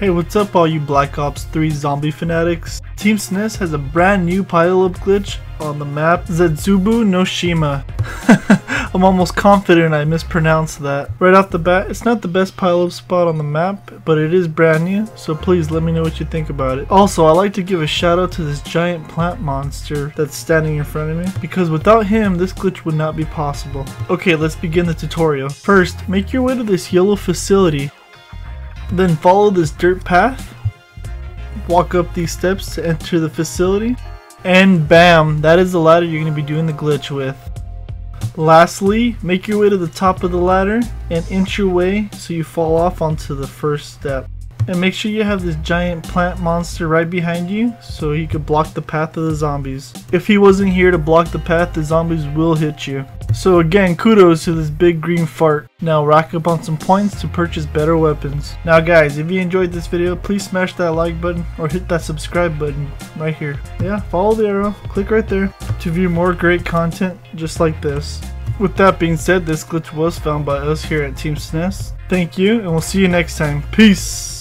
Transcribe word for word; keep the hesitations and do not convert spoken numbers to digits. Hey, what's up all you Black Ops three zombie fanatics? Team S N E S has a brand new pile-up glitch on the map, Zetsubou No Shima. I'm almost confident I mispronounced that. Right off the bat, it's not the best pile-up spot on the map, but it is brand new, so please let me know what you think about it. Also, I like to give a shout out to this giant plant monster that's standing in front of me, because without him, this glitch would not be possible. Okay, let's begin the tutorial. First, make your way to this yellow facility, then follow this dirt path, walk up these steps to enter the facility, and bam, that is the ladder you're going to be doing the glitch with. Lastly, make your way to the top of the ladder and inch your way so you fall off onto the first step. And make sure you have this giant plant monster right behind you so you can block the path of the zombies. If he wasn't here to block the path, the zombies will hit you. So again, kudos to this big green fart. Now rack up on some points to purchase better weapons. Now guys, if you enjoyed this video, please smash that like button or hit that subscribe button right here. Yeah, follow the arrow, click right there to view more great content just like this. With that being said, this glitch was found by us here at Team S N E S. Thank you, and we'll see you next time. Peace!